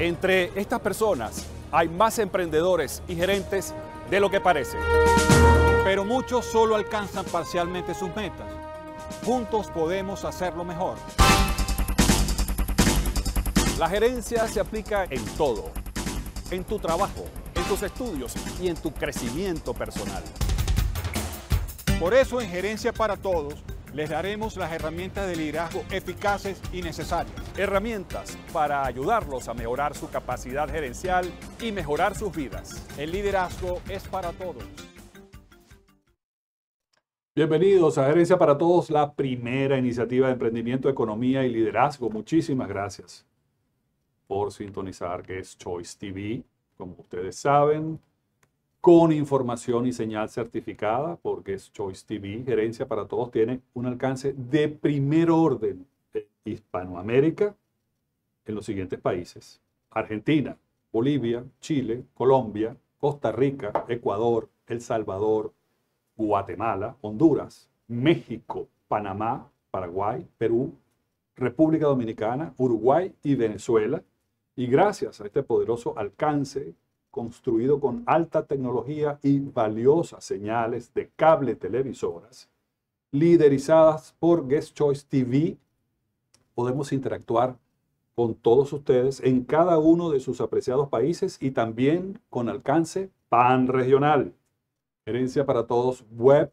Entre estas personas hay más emprendedores y gerentes de lo que parece. Pero muchos solo alcanzan parcialmente sus metas. Juntos podemos hacerlo mejor. La gerencia se aplica en todo. En tu trabajo, en tus estudios y en tu crecimiento personal. Por eso en Gerencia para Todos les daremos las herramientas de liderazgo eficaces y necesarias. Herramientas para ayudarlos a mejorar su capacidad gerencial y mejorar sus vidas. El liderazgo es para todos. Bienvenidos a Gerencia para Todos, la primera iniciativa de emprendimiento, economía y liderazgo. Muchísimas gracias por sintonizar Guest Choice TV, como ustedes saben, con información y señal certificada, porque es Choice TV. Gerencia para Todos tiene un alcance de primer orden en Hispanoamérica, en los siguientes países: Argentina, Bolivia, Chile, Colombia, Costa Rica, Ecuador, El Salvador, Guatemala, Honduras, México, Panamá, Paraguay, Perú, República Dominicana, Uruguay y Venezuela. Y gracias a este poderoso alcance, construido con alta tecnología y valiosas señales de cable televisoras, liderizadas por Guest Choice TV, podemos interactuar con todos ustedes en cada uno de sus apreciados países y también con alcance panregional. Gerencia para Todos web,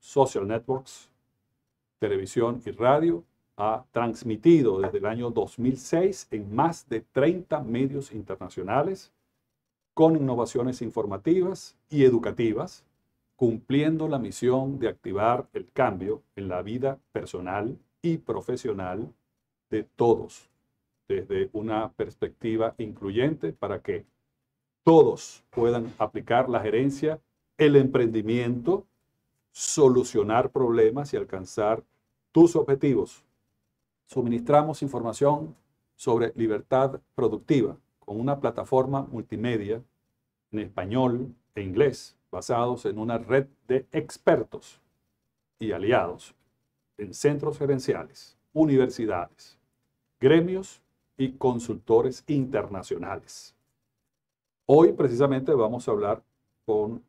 social networks, televisión y radio ha transmitido desde el año 2006 en más de 30 medios internacionales, con innovaciones informativas y educativas, cumpliendo la misión de activar el cambio en la vida personal y profesional de todos, desde una perspectiva incluyente para que todos puedan aplicar la gerencia, el emprendimiento, solucionar problemas y alcanzar tus objetivos. Suministramos información sobre libertad productiva, con una plataforma multimedia en español e inglés, basados en una red de expertos y aliados en centros gerenciales, universidades, gremios y consultores internacionales. Hoy precisamente vamos a hablar con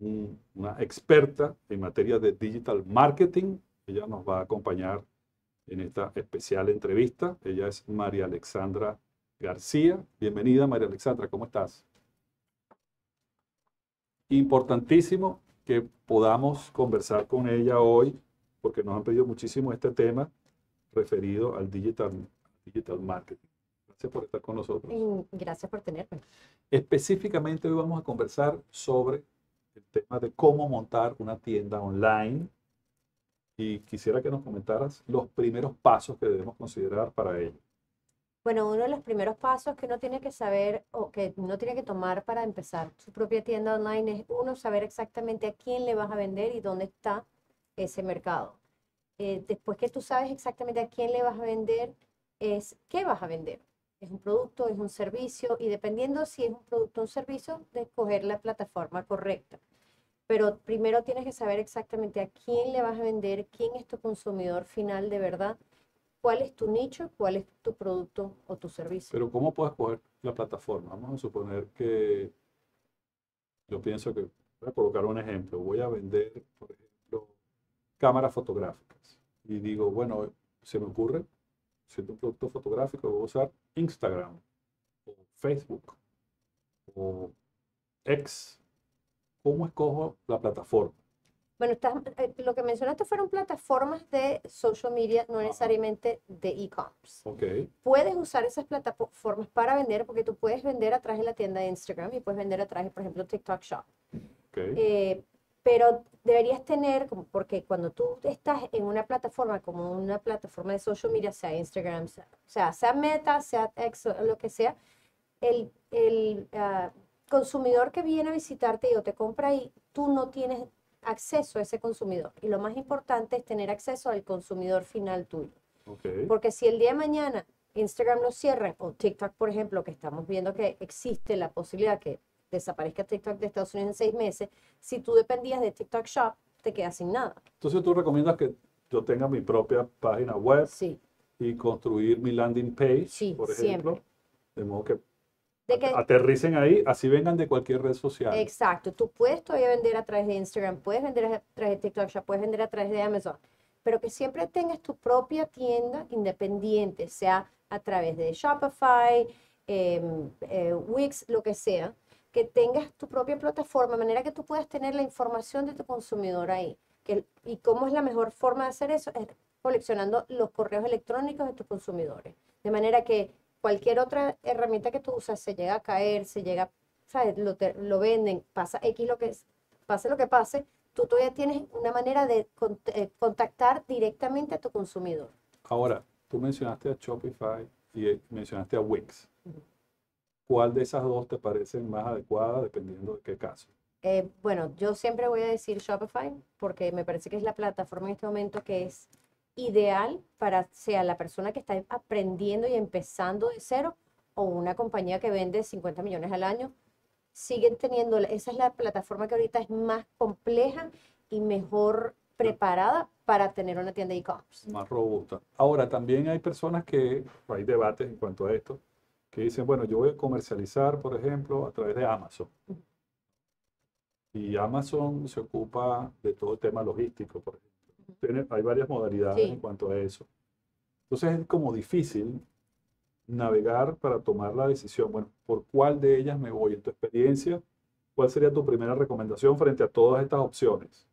una experta en materia de digital marketing. Ella nos va a acompañar en esta especial entrevista. Ella es María Alexandra García. Bienvenida, María Alexandra, ¿cómo estás? Importantísimo que podamos conversar con ella hoy, porque nos han pedido muchísimo este tema referido al digital marketing. Gracias por estar con nosotros. Y gracias por tenerme. Específicamente hoy vamos a conversar sobre el tema de cómo montar una tienda online y quisiera que nos comentaras los primeros pasos que debemos considerar para ello. Bueno, uno de los primeros pasos que uno tiene que saber o que uno tiene que tomar para empezar su propia tienda online es uno saber exactamente a quién le vas a vender y dónde está ese mercado. Después que tú sabes exactamente a quién le vas a vender, es qué vas a vender. Es un producto, es un servicio y dependiendo si es un producto o un servicio, de escoger la plataforma correcta. Pero primero tienes que saber exactamente a quién le vas a vender, quién es tu consumidor final de verdad. ¿Cuál es tu nicho? ¿Cuál es tu producto o tu servicio? Pero ¿cómo puedes coger la plataforma? Vamos a suponer que, yo pienso que, voy a colocar un ejemplo, voy a vender, por ejemplo, cámaras fotográficas. Y digo, bueno, se me ocurre, siendo un producto fotográfico, voy a usar Instagram, o Facebook, o X. ¿Cómo escojo la plataforma? Bueno, lo que mencionaste fueron plataformas de social media, no necesariamente de e-commerce. Okay. Puedes usar esas plataformas para vender porque tú puedes vender a través de la tienda de Instagram y puedes vender a través de, por ejemplo, TikTok Shop. Okay. Pero deberías tener, porque cuando tú estás en una plataforma como una plataforma de social media, sea Instagram, sea Meta, sea X, lo que sea, el consumidor que viene a visitarte y o te compra ahí, tú no tienes acceso a ese consumidor. Y lo más importante es tener acceso al consumidor final tuyo. Okay. Porque si el día de mañana Instagram lo cierra, o TikTok, por ejemplo, que estamos viendo que existe la posibilidad que desaparezca TikTok de Estados Unidos en 6 meses, si tú dependías de TikTok Shop, te quedas sin nada. Entonces tú recomiendas que yo tenga mi propia página web, sí, y construir mi landing page, sí, por ejemplo. Siempre. De modo que aterricen ahí, así vengan de cualquier red social. Exacto. Tú puedes todavía vender a través de Instagram, puedes vender a través de TikTok Shop, puedes vender a través de Amazon, pero que siempre tengas tu propia tienda independiente, sea a través de Shopify, Wix, lo que sea, que tengas tu propia plataforma, de manera que tú puedas tener la información de tu consumidor ahí. ¿Y cómo es la mejor forma de hacer eso? Es coleccionando los correos electrónicos de tus consumidores. De manera que cualquier otra herramienta que tú usas se llega a caer, se llega, ¿sabes? Lo venden, pasa X, lo que pase, tú todavía tienes una manera de contactar directamente a tu consumidor. Ahora, tú mencionaste a Shopify y mencionaste a Wix. Uh-huh. ¿Cuál de esas dos te parecen más adecuadas dependiendo de qué caso? Bueno, yo siempre voy a decir Shopify porque me parece que es la plataforma en este momento que es ideal para sea la persona que está aprendiendo y empezando de cero o una compañía que vende 50 millones al año. Siguen teniendo, esa es la plataforma que ahorita es más compleja y mejor preparada para tener una tienda e-commerce. Más robusta. Ahora, también hay personas que, hay debates en cuanto a esto, que dicen, bueno, yo voy a comercializar, por ejemplo, a través de Amazon. Y Amazon se ocupa de todo el tema logístico, por ejemplo. Hay varias modalidades en cuanto a eso. Entonces es como difícil navegar para tomar la decisión. Bueno, ¿por cuál de ellas me voy? En tu experiencia, ¿cuál sería tu primera recomendación frente a todas estas opciones?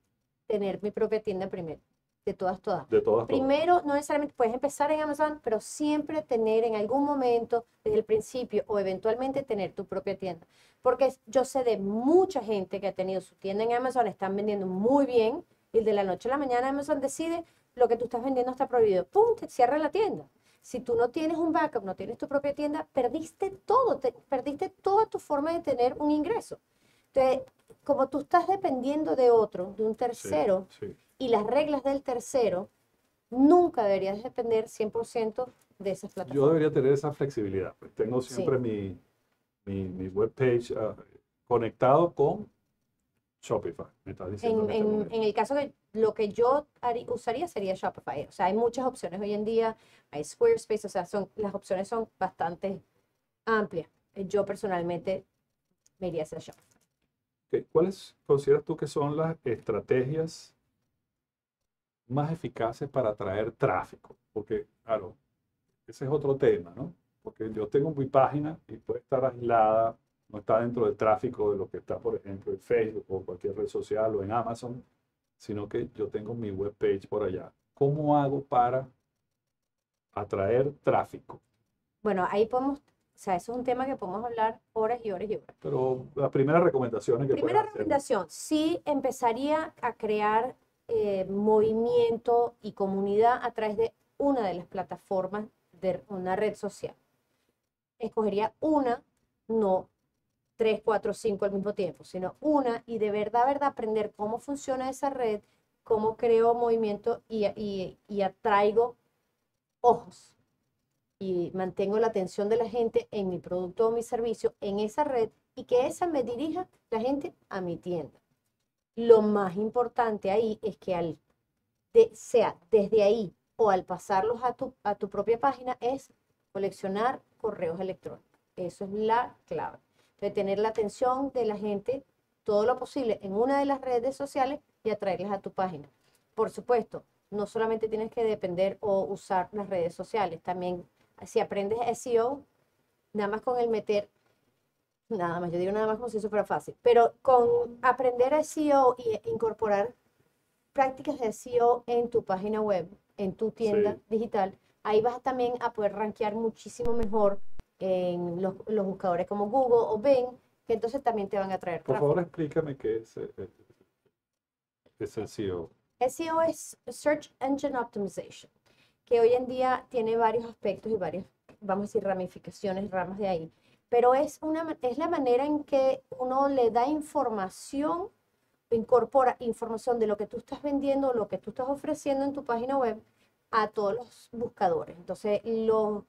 Tener mi propia tienda primero. De todas, todas. De todas, primero, todas. No necesariamente puedes empezar en Amazon, pero siempre tener en algún momento, desde el principio, o eventualmente tener tu propia tienda. Porque yo sé de mucha gente que ha tenido su tienda en Amazon, están vendiendo muy bien, y de la noche a la mañana Amazon decide lo que tú estás vendiendo está prohibido. ¡Pum! Te cierra la tienda. Si tú no tienes un backup, no tienes tu propia tienda, perdiste todo, perdiste toda tu forma de tener un ingreso. Entonces, como tú estás dependiendo de otro, de un tercero, y las reglas del tercero, nunca deberías depender 100% de esas plataformas. Yo debería tener esa flexibilidad. Pues tengo siempre mi webpage conectado con Shopify. Me estás diciendo en el caso de lo que yo usaría sería Shopify. O sea, hay muchas opciones hoy en día. Hay Squarespace, o sea, las opciones son bastante amplias. Yo personalmente me iría hacia Shopify. Okay. ¿Cuáles consideras tú que son las estrategias más eficaces para atraer tráfico? Porque, claro, ese es otro tema, ¿no? Porque yo tengo mi página y puede estar aislada, no está dentro del tráfico de lo que está, por ejemplo, en Facebook o cualquier red social o en Amazon, sino que yo tengo mi webpage por allá. ¿Cómo hago para atraer tráfico? Bueno, ahí podemos, o sea, eso es un tema que podemos hablar horas y horas y horas. Pero las primeras recomendaciones que primera recomendación, sí empezaría a crear movimiento y comunidad a través de una de las plataformas de una red social. Escogería una, no 3, 4, 5 al mismo tiempo, sino una y de verdad aprender cómo funciona esa red, cómo creo movimiento y atraigo ojos y mantengo la atención de la gente en mi producto o mi servicio en esa red y que esa me dirija la gente a mi tienda. Lo más importante ahí es que sea desde ahí o al pasarlos a tu propia página es coleccionar correos electrónicos. Eso es la clave. De tener la atención de la gente todo lo posible en una de las redes sociales y atraerlas a tu página. Por supuesto, no solamente tienes que depender o usar las redes sociales. También, si aprendes SEO, nada más con el meter... Nada más, yo digo nada más como si eso fuera fácil. Pero con aprender SEO y incorporar prácticas de SEO en tu página web, en tu tienda digital, ahí vas también a poder rankear muchísimo mejor en los buscadores como Google o Bing, que entonces también te van a traer tráfico. Por favor, explícame qué es el SEO. SEO es Search Engine Optimization, que hoy en día tiene varios aspectos y varias, vamos a decir, ramificaciones, ramas de ahí. Pero es la manera en que uno le da información, incorpora información de lo que tú estás vendiendo, lo que tú estás ofreciendo en tu página web a todos los buscadores. Entonces, Google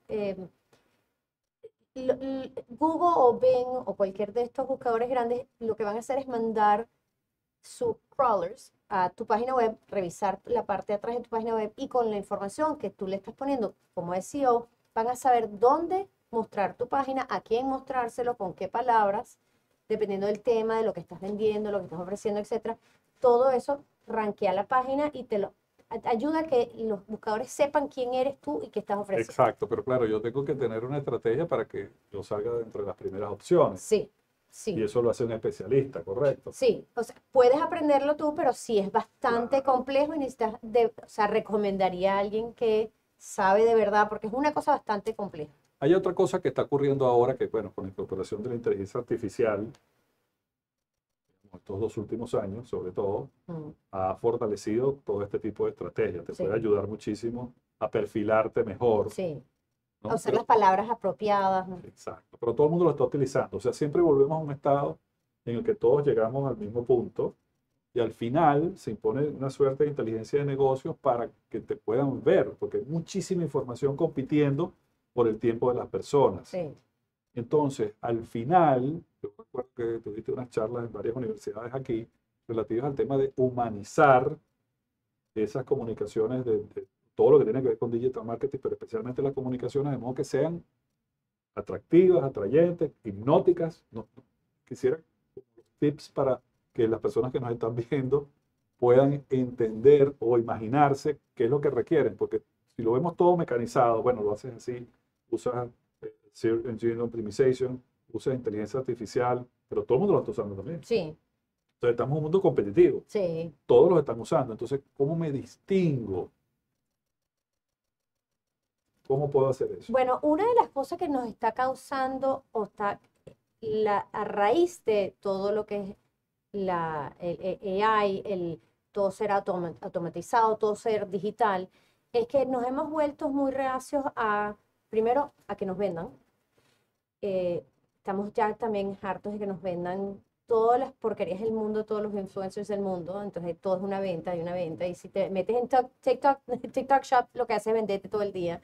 o Bing o cualquier de estos buscadores grandes lo que van a hacer es mandar sus crawlers a tu página web, revisar la parte de atrás de tu página web y con la información que tú le estás poniendo como SEO, van a saber dónde mostrar tu página, a quién mostrárselo, con qué palabras, dependiendo del tema, de lo que estás vendiendo, lo que estás ofreciendo, etcétera. Todo eso ranquea la página y te lo ayuda a que los buscadores sepan quién eres tú y qué estás ofreciendo. Exacto, pero claro, yo tengo que tener una estrategia para que yo salga dentro de las primeras opciones. Sí, sí. Y eso lo hace un especialista, ¿correcto? Sí, o sea, puedes aprenderlo tú, pero sí es bastante complejo y necesitas, recomendaría a alguien que sabe de verdad, porque es una cosa bastante compleja. Hay otra cosa que está ocurriendo ahora que, bueno, con la incorporación de la inteligencia artificial, estos 2 últimos años, sobre todo, ha fortalecido todo este tipo de estrategias. Te puede ayudar muchísimo a perfilarte mejor. Sí, ¿no? A usar las palabras apropiadas, ¿no? Exacto, pero todo el mundo lo está utilizando. O sea, siempre volvemos a un estado en el que todos llegamos al mismo punto y al final se impone una suerte de inteligencia de negocios para que te puedan ver, porque hay muchísima información compitiendo por el tiempo de las personas. Sí. Entonces, al final, yo recuerdo que tuviste unas charlas en varias universidades aquí relativas al tema de humanizar esas comunicaciones de todo lo que tiene que ver con digital marketing, pero especialmente las comunicaciones, de modo que sean atractivas, atrayentes, hipnóticas. No, quisiera tips para que las personas que nos están viendo puedan entender o imaginarse qué es lo que requieren, porque si lo vemos todo mecanizado, bueno, lo haces así, usas Search Engine Optimization, usa inteligencia artificial, pero todo el mundo lo está usando también. Sí. Entonces estamos en un mundo competitivo. Sí. Todos los están usando. Entonces, ¿cómo me distingo? ¿Cómo puedo hacer eso? Bueno, una de las cosas que nos está causando, o está a raíz de todo lo que es el AI, todo ser automatizado, todo ser digital, es que nos hemos vuelto muy reacios a, primero, a que nos vendan. Estamos ya también hartos de que nos vendan todas las porquerías del mundo, todos los influencers del mundo. Entonces todo es una venta y una venta. Y si te metes en TikTok Shop, lo que hace es venderte todo el día.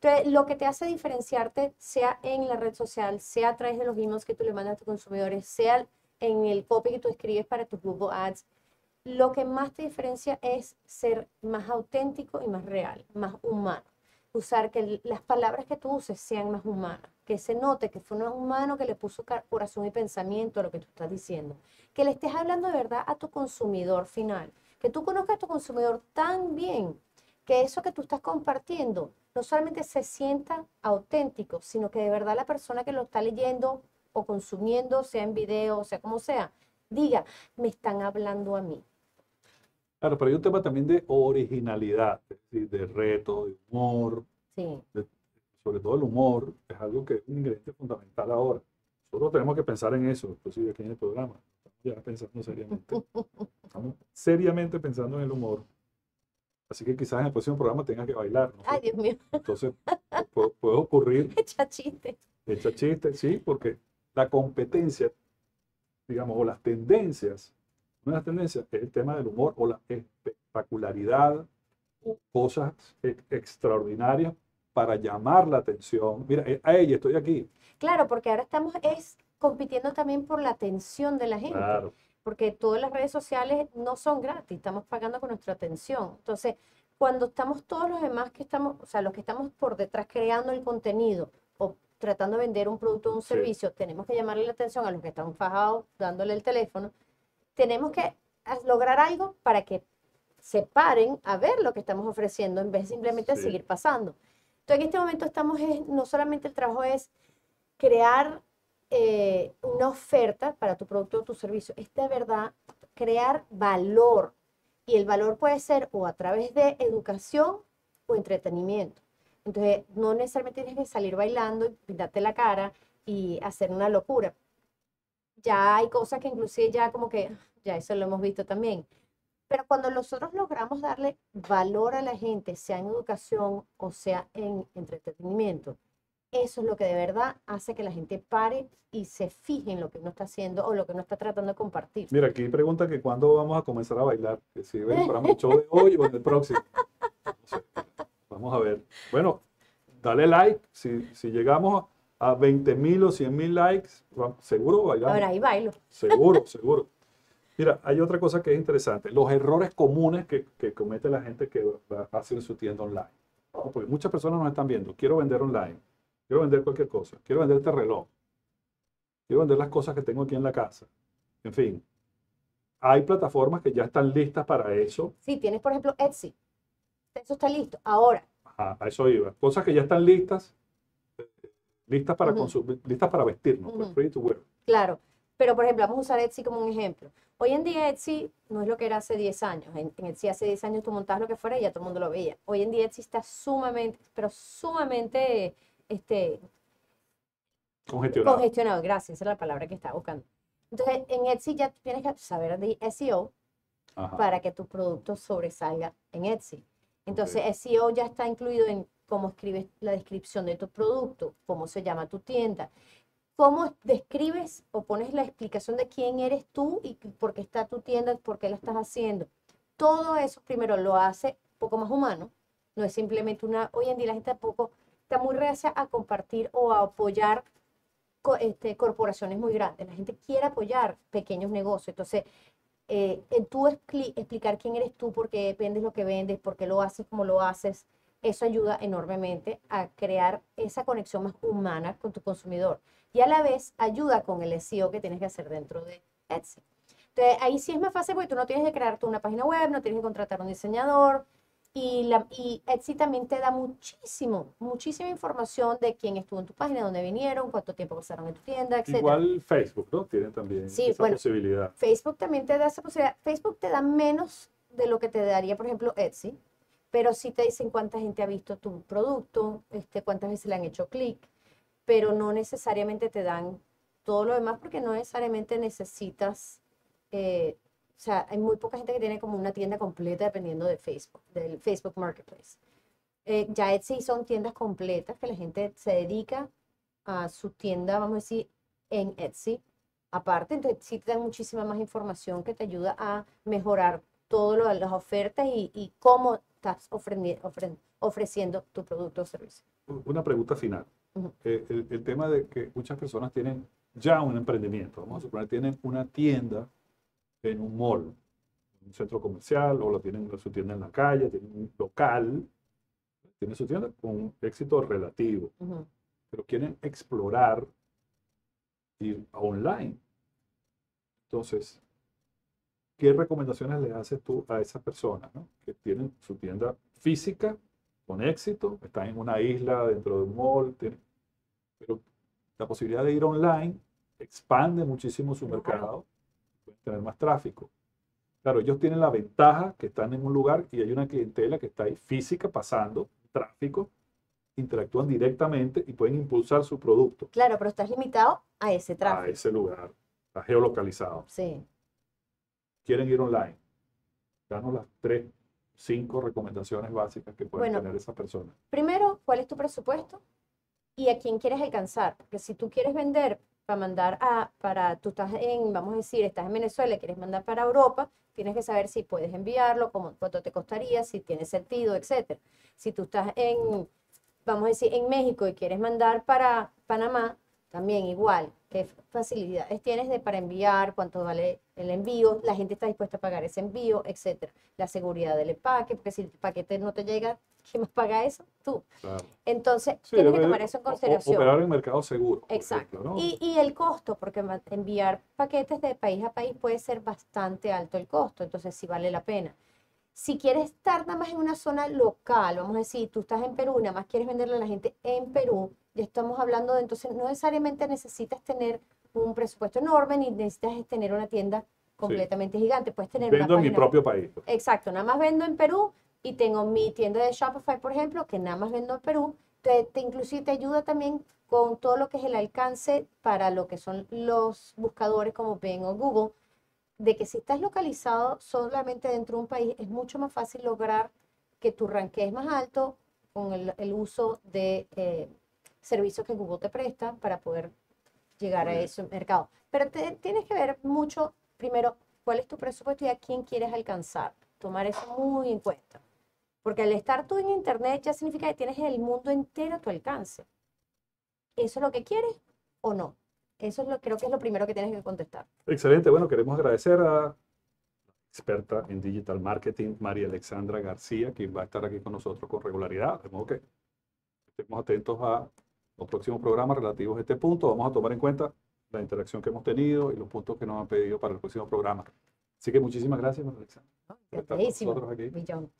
Entonces lo que te hace diferenciarte, sea en la red social, sea a través de los emails que tú le mandas a tus consumidores, sea en el copy que tú escribes para tus Google Ads, lo que más te diferencia es ser más auténtico y más real, más humano. Usar que las palabras que tú uses sean más humanas, que se note que fue un humano que le puso corazón y pensamiento a lo que tú estás diciendo, que le estés hablando de verdad a tu consumidor final, que tú conozcas a tu consumidor tan bien, que eso que tú estás compartiendo no solamente se sienta auténtico, sino que de verdad la persona que lo está leyendo o consumiendo, sea en video, sea como sea, diga, me están hablando a mí. Claro, pero hay un tema también de originalidad, de reto, de humor, sí. Sobre todo el humor, es algo que es un ingrediente fundamental ahora. Nosotros tenemos que pensar en eso, inclusive aquí en el programa, ya pensando seriamente. Estamos seriamente pensando en el humor. Así que quizás en el próximo programa tengas que bailar, ¿no? Ay, Dios mío. Entonces, puede ocurrir... Echa chiste. Echa chiste, sí, porque la competencia, digamos, o las tendencias, una de las tendencias es el tema del humor o la espectacularidad, cosas extraordinarias para llamar la atención. Mira, a ella estoy aquí. Claro, porque ahora estamos compitiendo también por la atención de la gente. Claro. Porque todas las redes sociales no son gratis, estamos pagando con nuestra atención. Entonces, cuando estamos todos los demás que estamos, o sea, los que estamos por detrás creando el contenido o tratando de vender un producto o un servicio, tenemos que llamarle la atención a los que están fajados dándole el teléfono. Tenemos que lograr algo para que se paren a ver lo que estamos ofreciendo en vez de simplemente seguir pasando. Entonces, en este momento estamos, no solamente el trabajo es crear una oferta para tu producto o tu servicio, es de verdad crear valor. Y el valor puede ser o a través de educación o entretenimiento. Entonces, no necesariamente tienes que salir bailando y pintarte la cara y hacer una locura. Ya hay cosas que inclusive ya como que, ya eso lo hemos visto también. Pero cuando nosotros logramos darle valor a la gente, sea en educación o sea en entretenimiento, eso es lo que de verdad hace que la gente pare y se fije en lo que uno está haciendo o lo que uno está tratando de compartir. Mira, aquí pregunta que cuándo vamos a comenzar a bailar, que si ven el programa show de hoy o en el próximo. Vamos a ver. Bueno, dale like, si llegamos a 20.000 o 100.000 likes, seguro bailamos. Ahora ahí bailo. Seguro, seguro. Mira, hay otra cosa que es interesante. Los errores comunes que comete la gente que hace su tienda online. Porque muchas personas nos están viendo. Quiero vender online. Quiero vender cualquier cosa. Quiero vender este reloj. Quiero vender las cosas que tengo aquí en la casa. En fin, hay plataformas que ya están listas para eso. Sí, tienes por ejemplo Etsy. Eso está listo. Ahora. Ajá, a eso iba. Cosas que ya están listas. Listas para consumir, listas para vestirnos. Free to wear. Claro. Pero por ejemplo, vamos a usar Etsy como un ejemplo. Hoy en día Etsy no es lo que era hace 10 años. En Etsy hace 10 años tú montabas lo que fuera y ya todo el mundo lo veía. Hoy en día Etsy está sumamente, pero sumamente congestionado. Congestionado, gracias, esa es la palabra que estaba buscando. Entonces, en Etsy ya tienes que saber de SEO para que tu producto sobresalga en Etsy. Entonces, SEO ya está incluido en cómo escribes la descripción de tu producto, cómo se llama tu tienda, cómo describes o pones la explicación de quién eres tú y por qué está tu tienda, por qué la estás haciendo. Todo eso, primero, lo hace un poco más humano. No es simplemente una... Hoy en día la gente tampoco... Está muy reacia a compartir o a apoyar corporaciones muy grandes. La gente quiere apoyar pequeños negocios. Entonces, tú explicar quién eres tú, por qué vendes lo que vendes, por qué lo haces, cómo lo haces, eso ayuda enormemente a crear esa conexión más humana con tu consumidor. Y a la vez ayuda con el SEO que tienes que hacer dentro de Etsy. Entonces, ahí sí es más fácil porque tú no tienes que crear tú una página web, no tienes que contratar un diseñador. Y Etsy también te da muchísima información de quién estuvo en tu página, dónde vinieron, cuánto tiempo pasaron en tu tienda, etc. Igual Facebook, ¿no? Tiene también esa posibilidad. Facebook también te da esa posibilidad. Facebook te da menos de lo que te daría, por ejemplo, Etsy, pero sí te dicen cuánta gente ha visto tu producto, cuántas veces le han hecho clic, pero no necesariamente te dan todo lo demás porque no necesariamente necesitas... O sea, hay muy poca gente que tiene como una tienda completa dependiendo de Facebook, del Facebook Marketplace. Ya Etsy son tiendas completas que la gente se dedica a su tienda, vamos a decir, en Etsy. Aparte, entonces sí te dan muchísima más información que te ayuda a mejorar todo lo de las ofertas y cómo estás ofreciendo tu producto o servicio. Una pregunta final. El tema de que muchas personas tienen ya un emprendimiento, vamos a suponer, tienen una tienda en un mall, un centro comercial, o lo tienen su tienda en la calle, tienen un local, tienen su tienda con éxito relativo, pero quieren explorar ir online. Entonces, ¿qué recomendaciones le haces tú a esas personas, ¿no? que tienen su tienda física con éxito, están en una isla dentro de un mall, pero la posibilidad de ir online expande muchísimo su mercado? Pueden tener más tráfico. Claro, ellos tienen la ventaja que están en un lugar y hay una clientela que está ahí física pasando tráfico, interactúan directamente y pueden impulsar su producto. Claro, pero estás limitado a ese tráfico. A ese lugar, está geolocalizado. Sí. Quieren ir online. Danos las 3, 5 recomendaciones básicas que pueden tener esas personas. Primero, ¿cuál es tu presupuesto? ¿Y a quién quieres alcanzar? Porque si tú quieres vender... para mandar tú estás en, vamos a decir, estás en Venezuela, quieres mandar para Europa, tienes que saber si puedes enviarlo, cuánto te costaría, si tiene sentido, etc. Si tú estás en, vamos a decir, en México y quieres mandar para Panamá, también igual, qué facilidades tienes para enviar, cuánto vale el envío, la gente está dispuesta a pagar ese envío, etc. La seguridad del empaque, porque si el paquete no te llega, ¿quién más paga eso? Tú. Claro. Entonces, tienes que tomar eso en consideración. Operar en mercado seguro. Exacto. Ejemplo, ¿no? y el costo, porque enviar paquetes de país a país puede ser bastante alto el costo, entonces sí vale la pena. Si quieres estar nada más en una zona local, vamos a decir, tú estás en Perú, nada más quieres venderle a la gente en Perú, ya estamos hablando de entonces no necesariamente necesitas tener un presupuesto enorme ni necesitas tener una tienda completamente gigante. Puedes tener una página. Vendo en mi propio país. Exacto, nada más vendo en Perú, y tengo mi tienda de Shopify, por ejemplo, que nada más vendo en Perú. Inclusive te ayuda también con todo lo que es el alcance para lo que son los buscadores como Bing o Google, de que si estás localizado solamente dentro de un país, es mucho más fácil lograr que tu ranquees más alto con el uso de servicios que Google te presta para poder llegar a ese mercado. Pero tienes que ver mucho, primero, cuál es tu presupuesto y a quién quieres alcanzar. Tomar eso muy en cuenta. Porque al estar tú en internet ya significa que tienes el mundo entero a tu alcance. ¿Eso es lo que quieres o no? Eso es creo que es lo primero que tienes que contestar. Excelente. Bueno, queremos agradecer a la experta en Digital Marketing, María Alexandra García, quien va a estar aquí con nosotros con regularidad. De modo que estemos atentos a los próximos programas relativos a este punto. Vamos a tomar en cuenta la interacción que hemos tenido y los puntos que nos han pedido para el próximo programa. Así que muchísimas gracias, María Alexandra, por estar con nosotros aquí. Millón.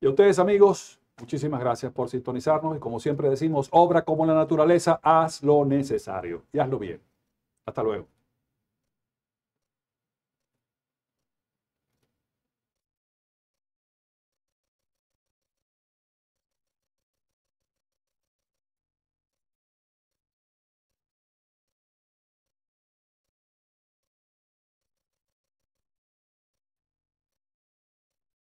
Y a ustedes, amigos, muchísimas gracias por sintonizarnos. Y como siempre decimos, obra como la naturaleza, haz lo necesario y hazlo bien. Hasta luego.